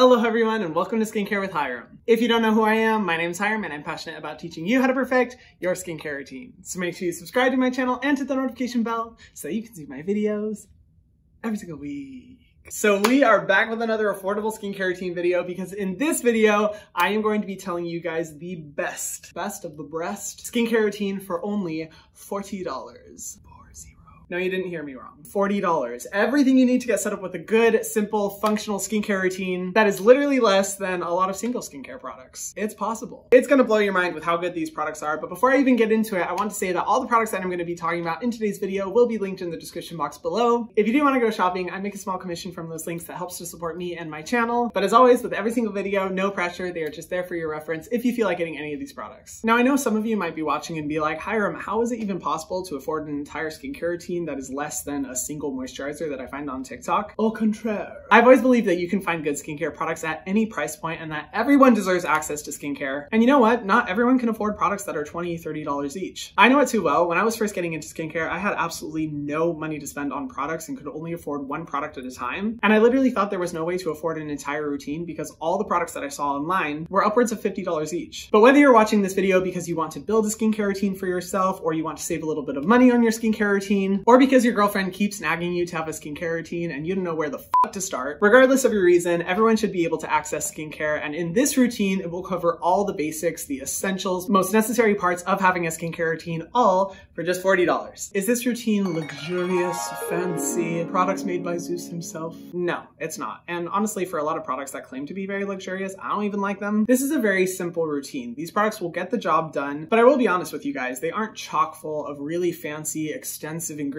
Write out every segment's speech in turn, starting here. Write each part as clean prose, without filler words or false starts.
Hello everyone and welcome to Skincare with Hyram. If you don't know who I am, my name is Hyram and I'm passionate about teaching you how to perfect your skincare routine. So make sure you subscribe to my channel and hit the notification bell so you can see my videos every single week. So we are back with another affordable skincare routine video because in this video, I am going to be telling you guys the best of the best skincare routine for only $40. No, you didn't hear me wrong. $40. Everything you need to get set up with a good, simple, functional skincare routine that is literally less than a lot of single skincare products. It's possible. It's gonna blow your mind with how good these products are, but before I even get into it, I want to say that all the products that I'm gonna be talking about in today's video will be linked in the description box below. If you do wanna go shopping, I make a small commission from those links that helps to support me and my channel. But as always, with every single video, no pressure, they are just there for your reference if you feel like getting any of these products. Now, I know some of you might be watching and be like, Hyram, how is it even possible to afford an entire skincare routine that is less than a single moisturizer that I find on TikTok? Au contraire. I've always believed that you can find good skincare products at any price point and that everyone deserves access to skincare. And you know what? Not everyone can afford products that are $20, $30 each. I know it too well. When I was first getting into skincare, I had absolutely no money to spend on products and could only afford one product at a time. And I literally thought there was no way to afford an entire routine because all the products that I saw online were upwards of $50 each. But whether you're watching this video because you want to build a skincare routine for yourself or you want to save a little bit of money on your skincare routine, or because your girlfriend keeps nagging you to have a skincare routine and you don't know where the fuck to start. Regardless of your reason, everyone should be able to access skincare, and in this routine, it will cover all the basics, the essentials, most necessary parts of having a skincare routine, all for just $40. Is this routine luxurious, fancy, products made by Zeus himself? No, it's not. And honestly, for a lot of products that claim to be very luxurious, I don't even like them. This is a very simple routine. These products will get the job done, but I will be honest with you guys, they aren't chock full of really fancy, extensive ingredients.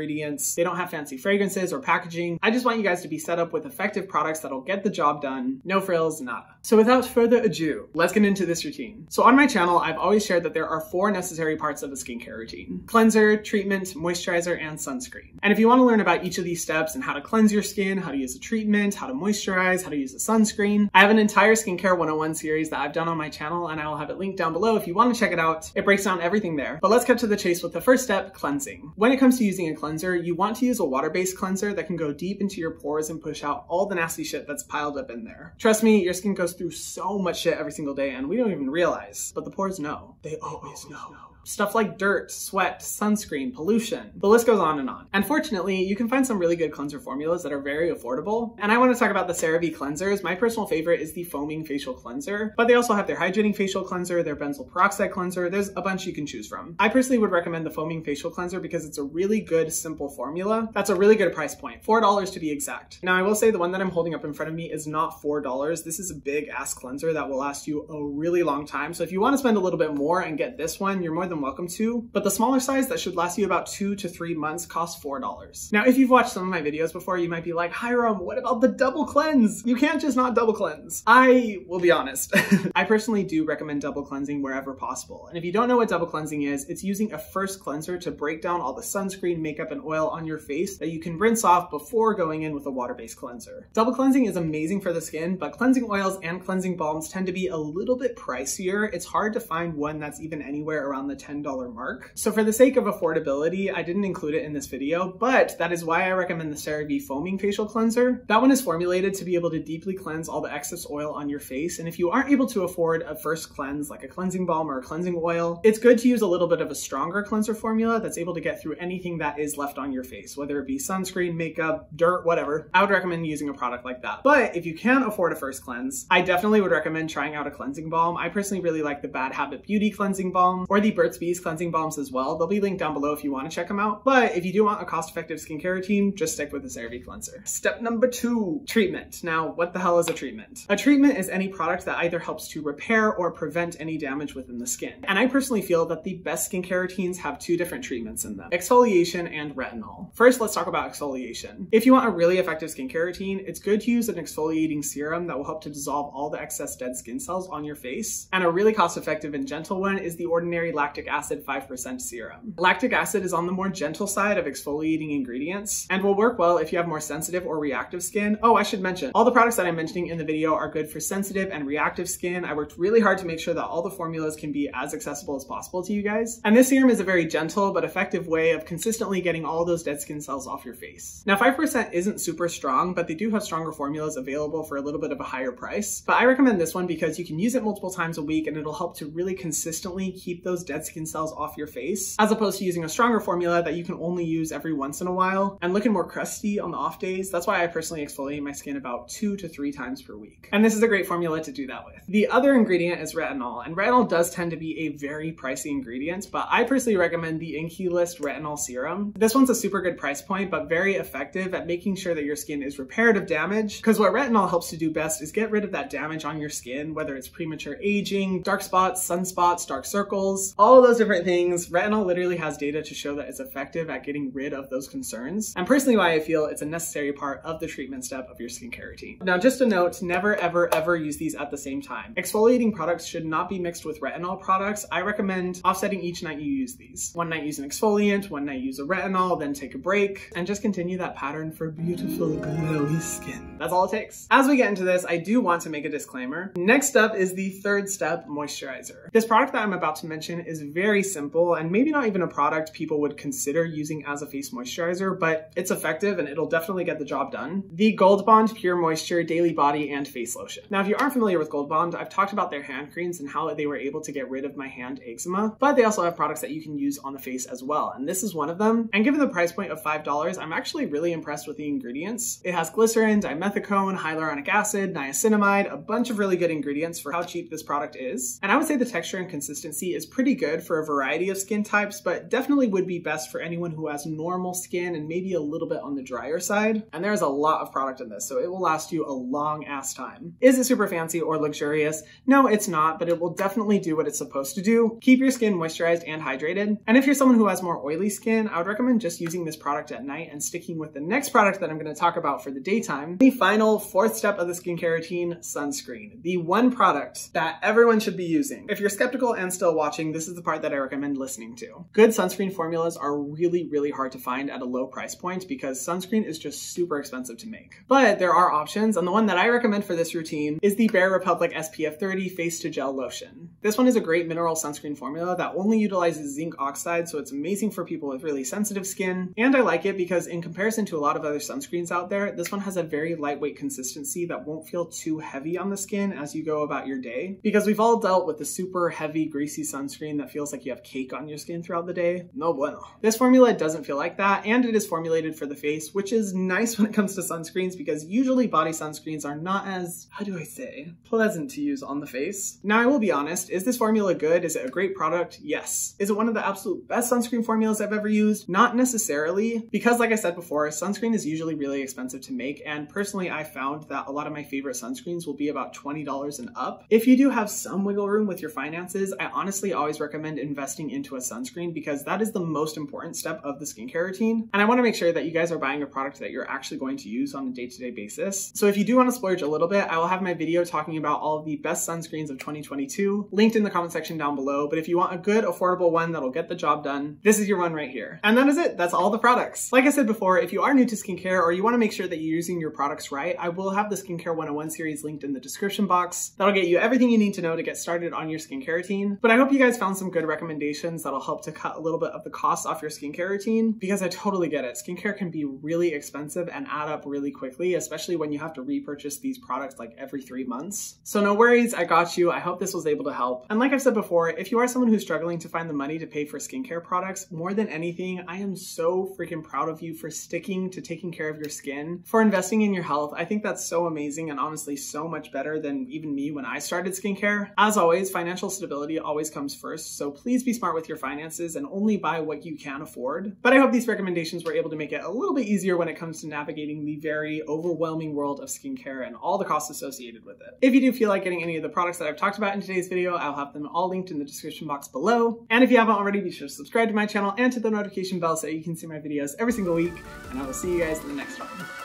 They don't have fancy fragrances or packaging. I just want you guys to be set up with effective products that'll get the job done. No frills, nada. So without further ado, let's get into this routine. So on my channel, I've always shared that there are four necessary parts of a skincare routine: cleanser, treatment, moisturizer, and sunscreen. And if you want to learn about each of these steps and how to cleanse your skin, how to use a treatment, how to moisturize, how to use a sunscreen, I have an entire skincare 101 series that I've done on my channel, and I will have it linked down below if you want to check it out. It breaks down everything there. But let's cut to the chase with the first step, cleansing. When it comes to using a cleanser, you want to use a water-based cleanser that can go deep into your pores and push out all the nasty shit that's piled up in there. Trust me, your skin goes through so much shit every single day and we don't even realize, but the pores know. They always know. Stuff like dirt, sweat, sunscreen, pollution. The list goes on and on. And fortunately, you can find some really good cleanser formulas that are very affordable. And I want to talk about the CeraVe cleansers. My personal favorite is the foaming facial cleanser, but they also have their hydrating facial cleanser, their benzoyl peroxide cleanser. There's a bunch you can choose from. I personally would recommend the foaming facial cleanser because it's a really good, simple formula. That's a really good price point, $4 to be exact. Now, I will say the one that I'm holding up in front of me is not $4. This is a big ass cleanser that will last you a really long time. So if you want to spend a little bit more and get this one, you're more than welcome to, but the smaller size that should last you about 2 to 3 months costs $4. Now, if you've watched some of my videos before, you might be like, Hyram, what about the double cleanse? You can't just not double cleanse. I will be honest. I personally do recommend double cleansing wherever possible. And if you don't know what double cleansing is, it's using a first cleanser to break down all the sunscreen, makeup, and oil on your face that you can rinse off before going in with a water-based cleanser. Double cleansing is amazing for the skin, but cleansing oils and cleansing balms tend to be a little bit pricier. It's hard to find one that's even anywhere around the $10 mark. So for the sake of affordability, I didn't include it in this video, but that is why I recommend the CeraVe foaming facial cleanser. That one is formulated to be able to deeply cleanse all the excess oil on your face. And if you aren't able to afford a first cleanse, like a cleansing balm or a cleansing oil, it's good to use a little bit of a stronger cleanser formula that's able to get through anything that is left on your face, whether it be sunscreen, makeup, dirt, whatever. I would recommend using a product like that. But if you can afford a first cleanse, I definitely would recommend trying out a cleansing balm. I personally really like the Bad Habit Beauty cleansing balm or the Birth Bees cleansing balms as well. They'll be linked down below if you want to check them out. But if you do want a cost-effective skincare routine, just stick with the CeraVe cleanser. Step number two, treatment. Now, what the hell is a treatment? A treatment is any product that either helps to repair or prevent any damage within the skin. And I personally feel that the best skincare routines have two different treatments in them: exfoliation and retinol. First, let's talk about exfoliation. If you want a really effective skincare routine, it's good to use an exfoliating serum that will help to dissolve all the excess dead skin cells on your face. And a really cost-effective and gentle one is the Ordinary Lactic lactic acid, 5% serum. Lactic acid is on the more gentle side of exfoliating ingredients and will work well if you have more sensitive or reactive skin. Oh, I should mention, all the products that I'm mentioning in the video are good for sensitive and reactive skin. I worked really hard to make sure that all the formulas can be as accessible as possible to you guys. And this serum is a very gentle but effective way of consistently getting all those dead skin cells off your face. Now, 5% isn't super strong, but they do have stronger formulas available for a little bit of a higher price. But I recommend this one because you can use it multiple times a week and it'll help to really consistently keep those dead skin cells off your face, as opposed to using a stronger formula that you can only use every once in a while and looking more crusty on the off days. That's why I personally exfoliate my skin about 2 to 3 times per week. And this is a great formula to do that with. The other ingredient is retinol, and retinol does tend to be a very pricey ingredient, but I personally recommend the Inkey List Retinol Serum. This one's a super good price point, but very effective at making sure that your skin is repaired of damage, because what retinol helps to do best is get rid of that damage on your skin, whether it's premature aging, dark spots, sunspots, dark circles, all of those different things. Retinol literally has data to show that it's effective at getting rid of those concerns, and personally why I feel it's a necessary part of the treatment step of your skincare routine. Now, just a note, never ever ever use these at the same time. Exfoliating products should not be mixed with retinol products. I recommend offsetting each night you use these. One night use an exfoliant, one night use a retinol, then take a break, and just continue that pattern for beautiful glowy skin. That's all it takes. As we get into this, I do want to make a disclaimer. Next up is the third step, moisturizer. This product that I'm about to mention is very simple and maybe not even a product people would consider using as a face moisturizer, but it's effective and it'll definitely get the job done. The Gold Bond Pure Moisture Daily Body and Face Lotion. Now, if you aren't familiar with Gold Bond, I've talked about their hand creams and how they were able to get rid of my hand eczema, but they also have products that you can use on the face as well, and this is one of them. And given the price point of $5, I'm actually really impressed with the ingredients. It has glycerin, dimethicone, hyaluronic acid, niacinamide, a bunch of really good ingredients for how cheap this product is. And I would say the texture and consistency is pretty good for a variety of skin types, but definitely would be best for anyone who has normal skin and maybe a little bit on the drier side. And there's a lot of product in this, so it will last you a long ass time. Is it super fancy or luxurious? No, it's not, but it will definitely do what it's supposed to do. Keep your skin moisturized and hydrated. And if you're someone who has more oily skin, I would recommend just using this product at night and sticking with the next product that I'm going to talk about for the daytime. The final fourth step of the skincare routine, sunscreen. The one product that everyone should be using. If you're skeptical and still watching, this is the part that I recommend listening to. Good sunscreen formulas are really, really hard to find at a low price point because sunscreen is just super expensive to make. But there are options, and the one that I recommend for this routine is the Bare Republic SPF 30 Face to Gel Lotion. This one is a great mineral sunscreen formula that only utilizes zinc oxide, so it's amazing for people with really sensitive skin. And I like it because in comparison to a lot of other sunscreens out there, this one has a very lightweight consistency that won't feel too heavy on the skin as you go about your day, because we've all dealt with the super heavy, greasy sunscreen that feels like you have cake on your skin throughout the day. No bueno. This formula doesn't feel like that, and it is formulated for the face, which is nice when it comes to sunscreens because usually body sunscreens are not as, how do I say, pleasant to use on the face. Now, I will be honest, is this formula good? Is it a great product? Yes. Is it one of the absolute best sunscreen formulas I've ever used? Not necessarily, because like I said before, sunscreen is usually really expensive to make, and personally I found that a lot of my favorite sunscreens will be about $20 and up. If you do have some wiggle room with your finances, I honestly always recommend investing into a sunscreen because that is the most important step of the skincare routine, and I want to make sure that you guys are buying a product that you're actually going to use on a day-to-day basis. So if you do want to splurge a little bit, I will have my video talking about all of the best sunscreens of 2022 linked in the comment section down below, but if you want a good affordable one that'll get the job done, this is your one right here. And that is it. That's all the products. Like I said before, if you are new to skincare or you want to make sure that you're using your products right, I will have the Skincare 101 series linked in the description box. That'll get you everything you need to know to get started on your skincare routine. But I hope you guys found some good recommendations that'll help to cut a little bit of the cost off your skincare routine, because I totally get it. Skincare can be really expensive and add up really quickly, especially when you have to repurchase these products like every 3 months. So no worries, I got you. I hope this was able to help. And like I've said before, if you are someone who's struggling to find the money to pay for skincare products, more than anything, I am so freaking proud of you for sticking to taking care of your skin, for investing in your health. I think that's so amazing and honestly so much better than even me when I started skincare. As always, financial stability always comes first, so please be smart with your finances and only buy what you can afford. But I hope these recommendations were able to make it a little bit easier when it comes to navigating the very overwhelming world of skincare and all the costs associated with it. If you do feel like getting any of the products that I've talked about in today's video, I'll have them all linked in the description box below. And if you haven't already, be sure to subscribe to my channel and to the notification bell so you can see my videos every single week, and I will see you guys in the next one.